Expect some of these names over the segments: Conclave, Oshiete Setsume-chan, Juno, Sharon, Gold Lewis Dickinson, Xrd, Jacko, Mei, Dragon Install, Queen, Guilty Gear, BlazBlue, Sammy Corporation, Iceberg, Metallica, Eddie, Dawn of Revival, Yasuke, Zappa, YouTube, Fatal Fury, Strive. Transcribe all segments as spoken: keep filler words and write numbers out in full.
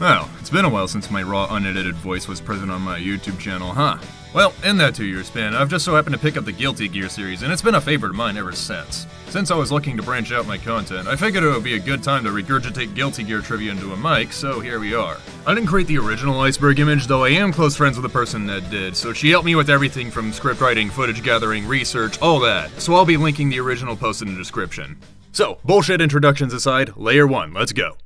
Well, it's been a while since my raw, unedited voice was present on my YouTube channel, huh? Well, in that two-year span, I've just so happened to pick up the Guilty Gear series, and it's been a favorite of mine ever since. Since I was looking to branch out my content, I figured it would be a good time to regurgitate Guilty Gear trivia into a mic, so here we are. I didn't create the original iceberg image, though I am close friends with the person that did, so she helped me with everything from script writing, footage gathering, research, all that, so I'll be linking the original post in the description. So, bullshit introductions aside, layer one, let's go.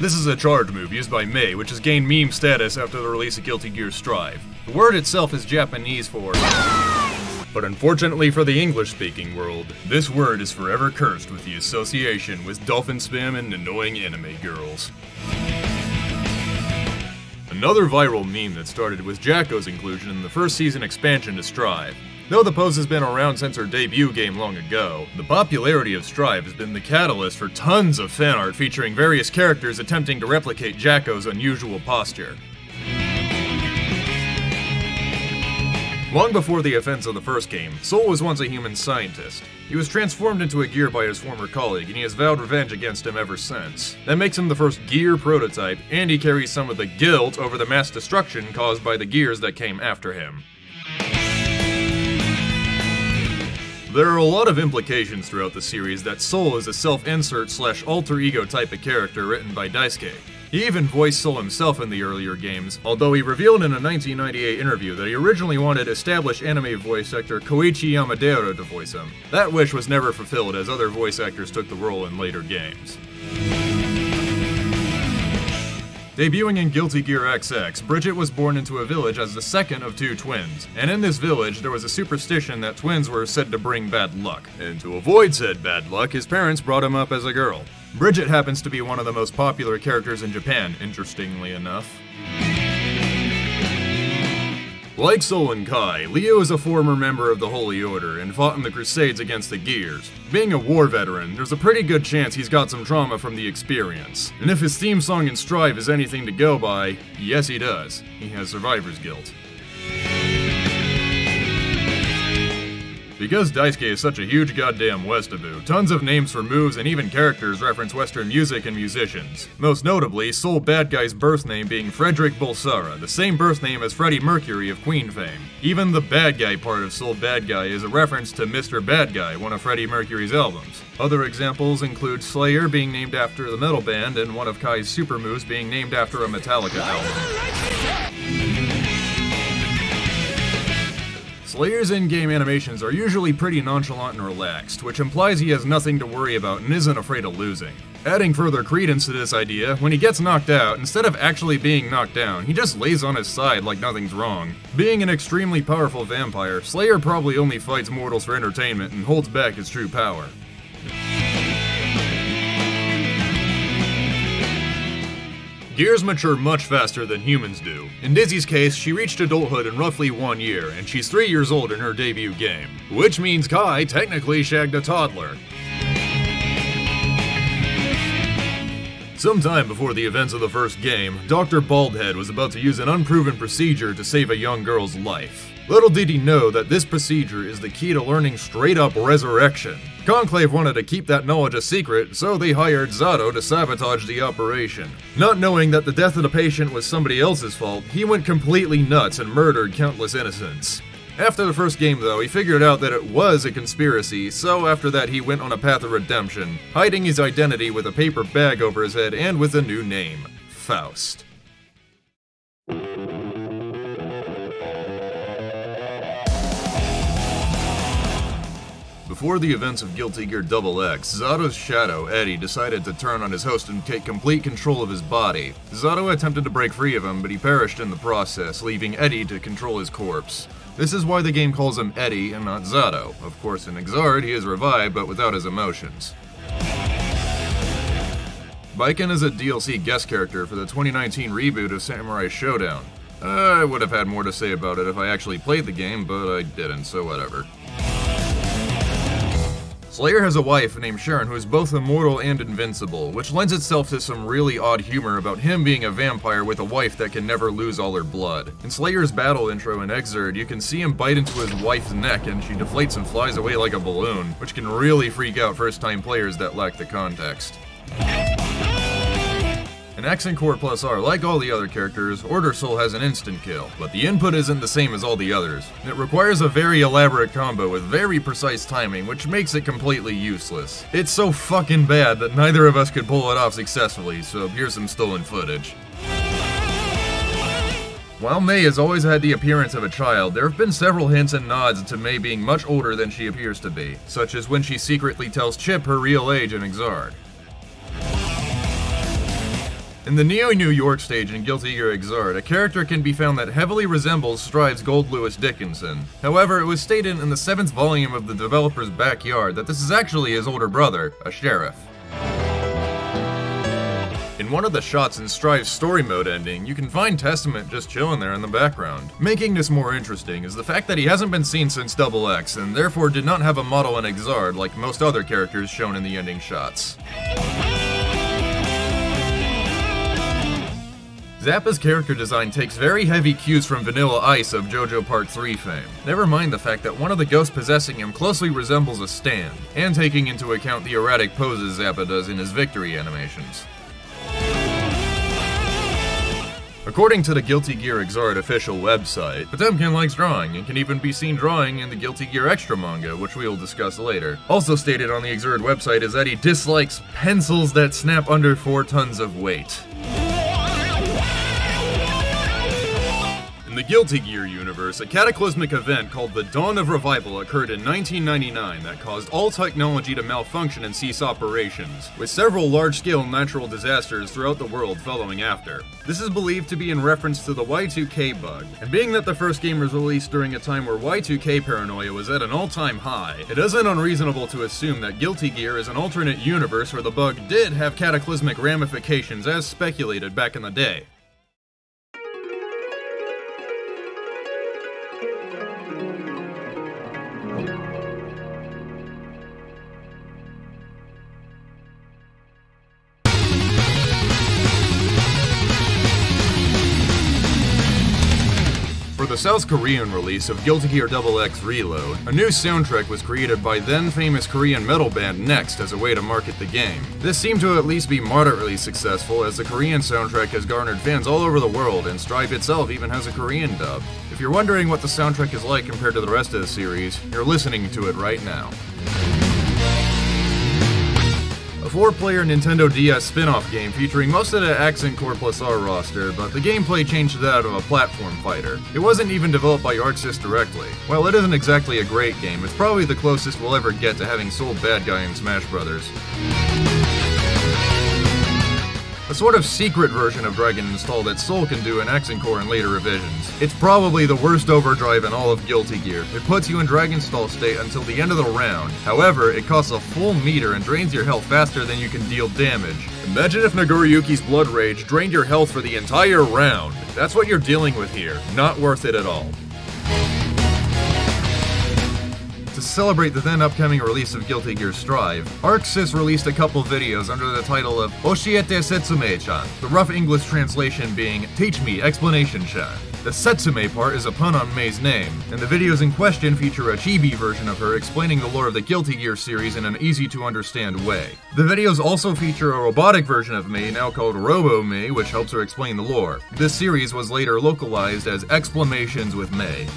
This is a Xrd move used by Mei, which has gained meme status after the release of Guilty Gear Strive. The word itself is Japanese for... but unfortunately for the English-speaking world, this word is forever cursed with the association with dolphin spam and annoying anime girls. Another viral meme that started was Jacko's inclusion in the first season expansion to Strive. Though the pose has been around since her debut game long ago, the popularity of Strive has been the catalyst for tons of fan art featuring various characters attempting to replicate Jacko's unusual posture. Long before the offense of the first game, Sol was once a human scientist. He was transformed into a gear by his former colleague, and he has vowed revenge against him ever since. That makes him the first gear prototype, and he carries some of the guilt over the mass destruction caused by the gears that came after him. There are a lot of implications throughout the series that Sol is a self-insert slash alter ego type of character written by Daisuke. He even voiced Sol himself in the earlier games, although he revealed in a nineteen ninety-eight interview that he originally wanted established anime voice actor Koichi Yamadera to voice him. That wish was never fulfilled as other voice actors took the role in later games. Debuting in Guilty Gear X X, Bridget was born into a village as the second of two twins, and in this village there was a superstition that twins were said to bring bad luck, and to avoid said bad luck, his parents brought him up as a girl. Bridget happens to be one of the most popular characters in Japan, interestingly enough. Like Sol and Kai, Leo is a former member of the Holy Order and fought in the Crusades against the Gears. Being a war veteran, there's a pretty good chance he's got some trauma from the experience. And if his theme song in Strive is anything to go by, yes he does. He has survivor's guilt. Because Daisuke is such a huge goddamn westerner, tons of names for moves and even characters reference Western music and musicians. Most notably, Sol Bad Guy's birth name being Frederick Bulsara, the same birth name as Freddie Mercury of Queen fame. Even the Bad Guy part of Sol Bad Guy is a reference to Mister Bad Guy, one of Freddie Mercury's albums. Other examples include Slayer being named after the metal band and one of Kai's super moves being named after a Metallica album. Slayer's in-game animations are usually pretty nonchalant and relaxed, which implies he has nothing to worry about and isn't afraid of losing. Adding further credence to this idea, when he gets knocked out, instead of actually being knocked down, he just lays on his side like nothing's wrong. Being an extremely powerful vampire, Slayer probably only fights mortals for entertainment and holds back his true power. Gears mature much faster than humans do. In Dizzy's case, she reached adulthood in roughly one year, and she's three years old in her debut game. Which means Kai technically shagged a toddler. Sometime before the events of the first game, Doctor Baldhead was about to use an unproven procedure to save a young girl's life. Little did he know that this procedure is the key to learning straight-up resurrection. Conclave wanted to keep that knowledge a secret, so they hired Zato to sabotage the operation. Not knowing that the death of the patient was somebody else's fault, he went completely nuts and murdered countless innocents. After the first game, though, he figured out that it was a conspiracy, so after that he went on a path of redemption, hiding his identity with a paper bag over his head and with a new name, Faust. Before the events of Guilty Gear Double X, Zato's shadow, Eddie, decided to turn on his host and take complete control of his body. Zato attempted to break free of him, but he perished in the process, leaving Eddie to control his corpse. This is why the game calls him Eddie and not Zato. Of course, in Xrd, he is revived, but without his emotions. Baiken is a D L C guest character for the twenty nineteen reboot of Samurai Showdown. I would have had more to say about it if I actually played the game, but I didn't, so whatever. Slayer has a wife named Sharon who is both immortal and invincible, which lends itself to some really odd humor about him being a vampire with a wife that can never lose all her blood. In Slayer's battle intro in Xrd, you can see him bite into his wife's neck and she deflates and flies away like a balloon, which can really freak out first-time players that lack the context. In Accent Core Plus R, like all the other characters, Order Sol has an instant kill, but the input isn't the same as all the others. It requires a very elaborate combo with very precise timing, which makes it completely useless. It's so fucking bad that neither of us could pull it off successfully, so here's some stolen footage. While May has always had the appearance of a child, there have been several hints and nods to May being much older than she appears to be, such as when she secretly tells Chip her real age in Xrd. In the Neo New York stage in Guilty Gear Xrd, a character can be found that heavily resembles Strive's Gold Lewis Dickinson. However, it was stated in the seventh volume of the developer's backyard that this is actually his older brother, a sheriff. In one of the shots in Strive's story mode ending, you can find Testament just chilling there in the background. Making this more interesting is the fact that he hasn't been seen since Double X, and therefore did not have a model in Xrd like most other characters shown in the ending shots. Zappa's character design takes very heavy cues from Vanilla Ice of JoJo Part three fame. Never mind the fact that one of the ghosts possessing him closely resembles a stand, and taking into account the erratic poses Zappa does in his victory animations. According to the Guilty Gear Xrd official website, Potemkin likes drawing, and can even be seen drawing in the Guilty Gear Extra manga, which we will discuss later. Also stated on the Xrd website is that he dislikes pencils that snap under four tons of weight. In the Guilty Gear universe, a cataclysmic event called the Dawn of Revival occurred in nineteen ninety-nine that caused all technology to malfunction and cease operations, with several large-scale natural disasters throughout the world following after. This is believed to be in reference to the Y two K bug, and being that the first game was released during a time where Y two K paranoia was at an all-time high, it isn't unreasonable to assume that Guilty Gear is an alternate universe where the bug did have cataclysmic ramifications as speculated back in the day. For the South Korean release of Guilty Gear Double X Reload, a new soundtrack was created by then-famous Korean metal band Next as a way to market the game. This seemed to at least be moderately successful, as the Korean soundtrack has garnered fans all over the world, and Strive itself even has a Korean dub. If you're wondering what the soundtrack is like compared to the rest of the series, you're listening to it right now. A four-player Nintendo D S spin-off game featuring most of the Accent Core Plus R roster, but the gameplay changed to that of a platform fighter. It wasn't even developed by ArcSys directly. While it isn't exactly a great game, it's probably the closest we'll ever get to having Sol Bad Guy in Smash Brothers. A sort of secret version of Dragon Install that Sol can do in Accent Core in later revisions. It's probably the worst overdrive in all of Guilty Gear. It puts you in Dragon Install state until the end of the round. However, it costs a full meter and drains your health faster than you can deal damage. Imagine if Nagoriyuki's Blood Rage drained your health for the entire round. That's what you're dealing with here. Not worth it at all. To celebrate the then upcoming release of Guilty Gear Strive, ArcSys released a couple videos under the title of Oshiete Setsume-chan, the rough English translation being Teach Me Explanation-chan. The Setsume part is a pun on Mei's name, and the videos in question feature a chibi version of her explaining the lore of the Guilty Gear series in an easy-to-understand way. The videos also feature a robotic version of Mei, now called Robo Mei, which helps her explain the lore. This series was later localized as Explanations with Mei.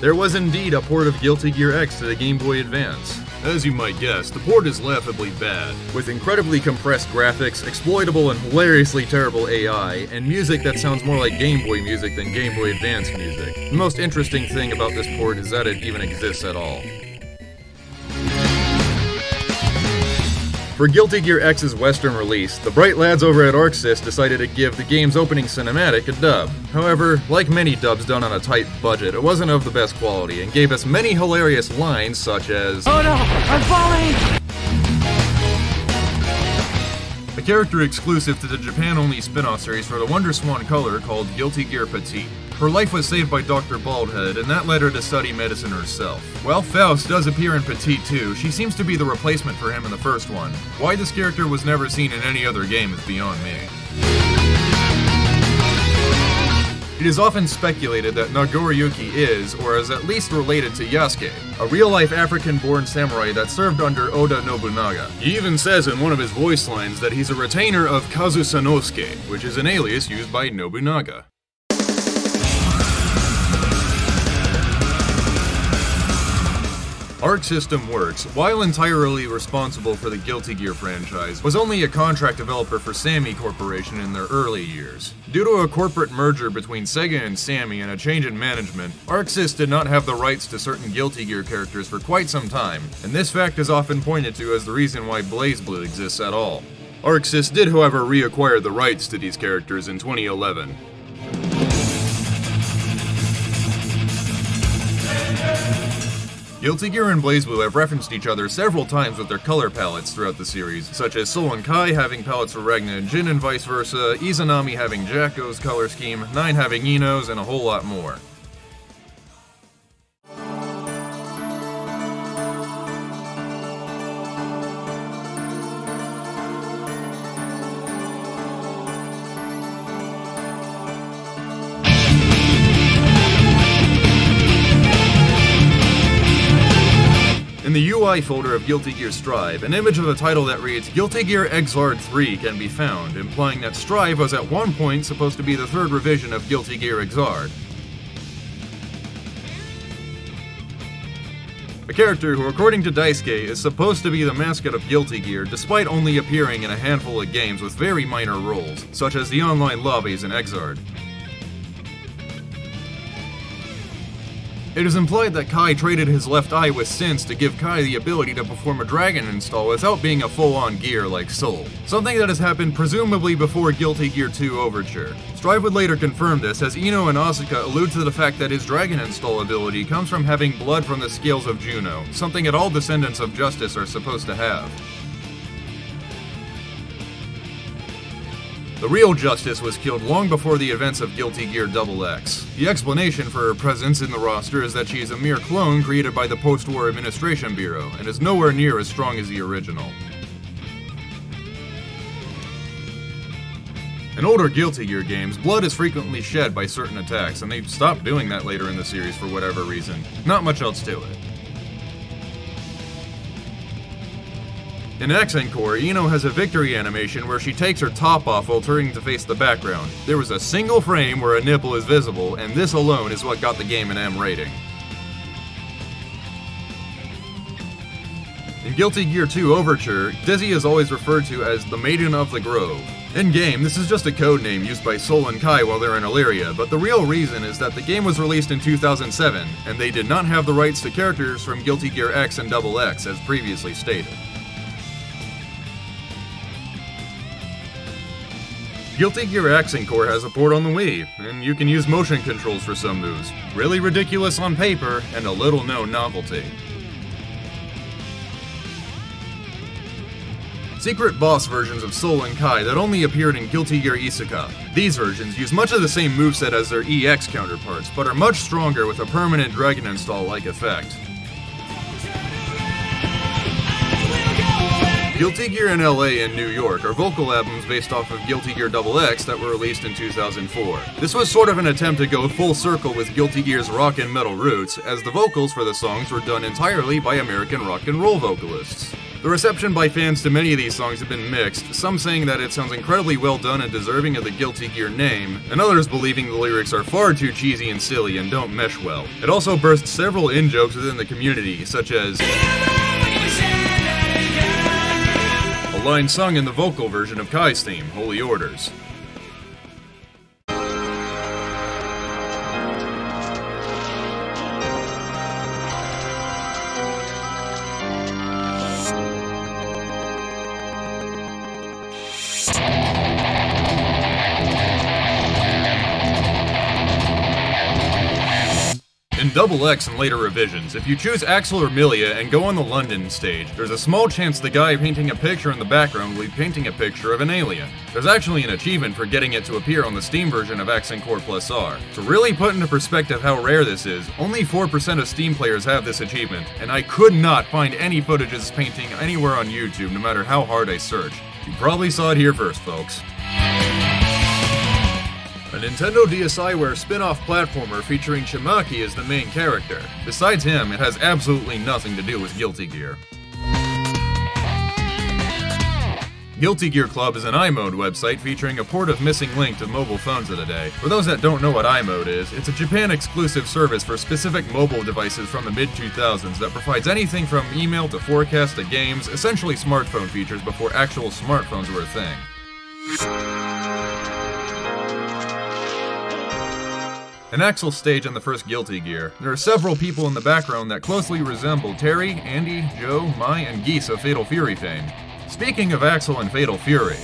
There was indeed a port of Guilty Gear X to the Game Boy Advance. As you might guess, the port is laughably bad, with incredibly compressed graphics, exploitable and hilariously terrible A I, and music that sounds more like Game Boy music than Game Boy Advance music. The most interesting thing about this port is that it even exists at all. For Guilty Gear X's Western release, the bright lads over at ArcSys decided to give the game's opening cinematic a dub. However, like many dubs done on a tight budget, it wasn't of the best quality and gave us many hilarious lines such as, "Oh no, I'm falling!" A character exclusive to the Japan-only spin-off series for the Wonder Swan Color called Guilty Gear Petite. Her life was saved by Doctor Baldhead, and that led her to study medicine herself. While Faust does appear in Petite two, she seems to be the replacement for him in the first one. Why this character was never seen in any other game is beyond me. It is often speculated that Nagoriyuki is, or is at least related to Yasuke, a real-life African-born samurai that served under Oda Nobunaga. He even says in one of his voice lines that he's a retainer of Kazusanosuke, which is an alias used by Nobunaga. Arc System Works, while entirely responsible for the Guilty Gear franchise, was only a contract developer for Sammy Corporation in their early years. Due to a corporate merger between Sega and Sammy and a change in management, ArcSys did not have the rights to certain Guilty Gear characters for quite some time, and this fact is often pointed to as the reason why BlazBlue exists at all. ArcSys did, however, reacquire the rights to these characters in twenty eleven. Guilty Gear and BlazBlue have referenced each other several times with their color palettes throughout the series, such as Sol and Kai having palettes for Ragna and Jin and vice versa, Izanami having Jacko's color scheme, Nine having I-no's, and a whole lot more. In the U I folder of Guilty Gear Strive, an image of a title that reads Guilty Gear X R D three can be found, implying that Strive was at one point supposed to be the third revision of Guilty Gear Xrd. A character who, according to Daisuke, is supposed to be the mascot of Guilty Gear, despite only appearing in a handful of games with very minor roles, such as the online lobbies in Xrd. It is implied that Kai traded his left eye with Sense to give Kai the ability to perform a Dragon Install without being a full-on gear like Sol, something that has happened presumably before Guilty Gear two Overture. Strive would later confirm this, as I-no and Asuka allude to the fact that his Dragon Install ability comes from having blood from the scales of Juno, something that all descendants of Justice are supposed to have. The real Justice was killed long before the events of Guilty Gear Double X. The explanation for her presence in the roster is that she is a mere clone created by the post-war administration bureau, and is nowhere near as strong as the original. In older Guilty Gear games, blood is frequently shed by certain attacks, and they stopped doing that later in the series for whatever reason. Not much else to it. In Accent Core, I-no has a victory animation where she takes her top off while turning to face the background. There was a single frame where a nipple is visible, and this alone is what got the game an M rating. In Guilty Gear two Overture, Dizzy is always referred to as the Maiden of the Grove. In-game, this is just a code name used by Sol and Kai while they're in Illyria, but the real reason is that the game was released in two thousand seven, and they did not have the rights to characters from Guilty Gear X and Double X, as previously stated. Guilty Gear Accent Core has a port on the Wii, and you can use motion controls for some moves. Really ridiculous on paper, and a little-known novelty. Secret boss versions of Sol and Kai that only appeared in Guilty Gear Isekai. These versions use much of the same moveset as their E X counterparts, but are much stronger with a permanent Dragon Install-like effect. Guilty Gear in L A and New York are vocal albums based off of Guilty Gear Double X that were released in two thousand four. This was sort of an attempt to go full circle with Guilty Gear's rock and metal roots, as the vocals for the songs were done entirely by American rock and roll vocalists. The reception by fans to many of these songs have been mixed, some saying that it sounds incredibly well done and deserving of the Guilty Gear name, and others believing the lyrics are far too cheesy and silly and don't mesh well. It also burst several in-jokes within the community, such as line sung in the vocal version of Kai's theme, Holy Orders. in Double X and later revisions, if you choose Axel or Milia and go on the London stage, there's a small chance the guy painting a picture in the background will be painting a picture of an alien. There's actually an achievement for getting it to appear on the Steam version of Accent Core Plus R. To really put into perspective how rare this is, only four percent of Steam players have this achievement, and I could not find any footage of this painting anywhere on YouTube no matter how hard I searched. You probably saw it here first, folks. A Nintendo D S iWare spin-off platformer featuring Chimaki as the main character. Besides him, it has absolutely nothing to do with Guilty Gear. Guilty Gear Club is an iMode website featuring a port of Missing Link to mobile phones of the day. For those that don't know what iMode is, it's a Japan-exclusive service for specific mobile devices from the mid two thousands that provides anything from email to forecast to games, essentially smartphone features before actual smartphones were a thing. An Axel stage in the first Guilty Gear. There are several people in the background that closely resemble Terry, Andy, Joe, Mai, and Geese of Fatal Fury fame. Speaking of Axel and Fatal Fury...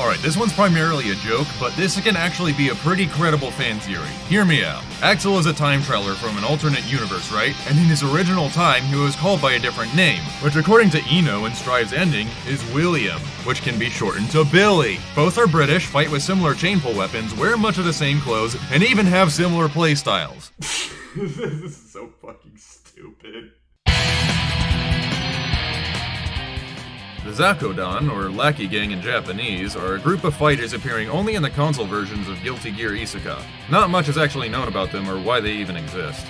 Alright, this one's primarily a joke, but this can actually be a pretty credible fan theory. Hear me out. Axel is a time traveler from an alternate universe, right? And in his original time, he was called by a different name, which according to I-no in Strive's ending, is William, which can be shortened to Billy. Both are British, fight with similar chain pull weapons, wear much of the same clothes, and even have similar playstyles. This is so fucking stupid. The Zakodan, or Lackey Gang in Japanese, are a group of fighters appearing only in the console versions of Guilty Gear Isekai. Not much is actually known about them or why they even exist.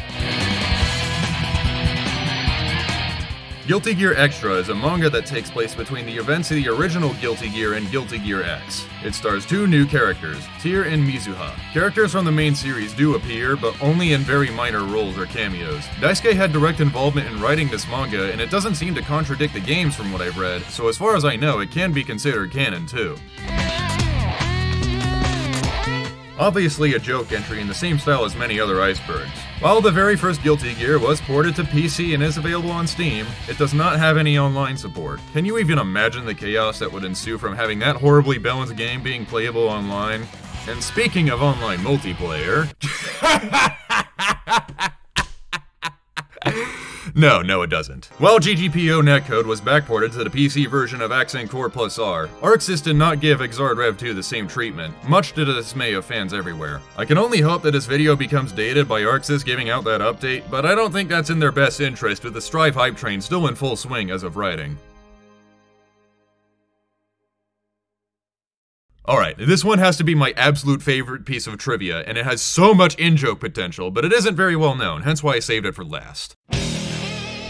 Guilty Gear Xrd is a manga that takes place between the events of the original Guilty Gear and Guilty Gear X. It stars two new characters, Tyr and Mizuha. Characters from the main series do appear, but only in very minor roles or cameos. Daisuke had direct involvement in writing this manga, and it doesn't seem to contradict the games from what I've read, so as far as I know, it can be considered canon too. Obviously a joke entry in the same style as many other icebergs. While the very first Guilty Gear was ported to P C and is available on Steam, it does not have any online support. Can you even imagine the chaos that would ensue from having that horribly balanced game being playable online? And speaking of online multiplayer... No, no it doesn't. While G G P O netcode was backported to the P C version of Accent Core Plus R, ArcSys did not give Xrd Rev two the same treatment, much to the dismay of fans everywhere. I can only hope that this video becomes dated by ArcSys giving out that update, but I don't think that's in their best interest with the Strive hype train still in full swing as of writing. Alright, this one has to be my absolute favorite piece of trivia, and it has so much in-joke potential, but it isn't very well known, hence why I saved it for last.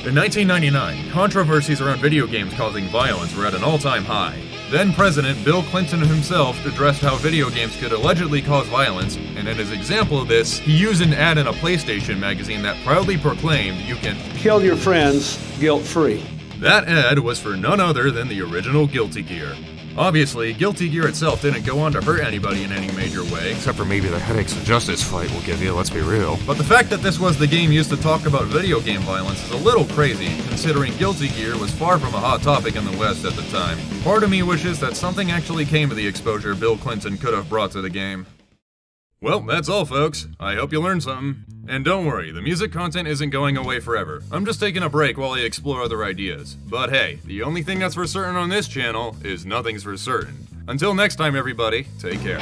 In nineteen ninety-nine, controversies around video games causing violence were at an all-time high. Then-President Bill Clinton himself addressed how video games could allegedly cause violence, and in his example of this, he used an ad in a PlayStation magazine that proudly proclaimed you can kill your friends guilt-free. That ad was for none other than the original Guilty Gear. Obviously, Guilty Gear itself didn't go on to hurt anybody in any major way. Except for maybe the headaches a Justice fight will give you, let's be real. But the fact that this was the game used to talk about video game violence is a little crazy, considering Guilty Gear was far from a hot topic in the West at the time. Part of me wishes that something actually came of the exposure Bill Clinton could have brought to the game. Well, that's all, folks. I hope you learned something. And don't worry, the music content isn't going away forever. I'm just taking a break while I explore other ideas. But hey, the only thing that's for certain on this channel is nothing's for certain. Until next time, everybody, take care.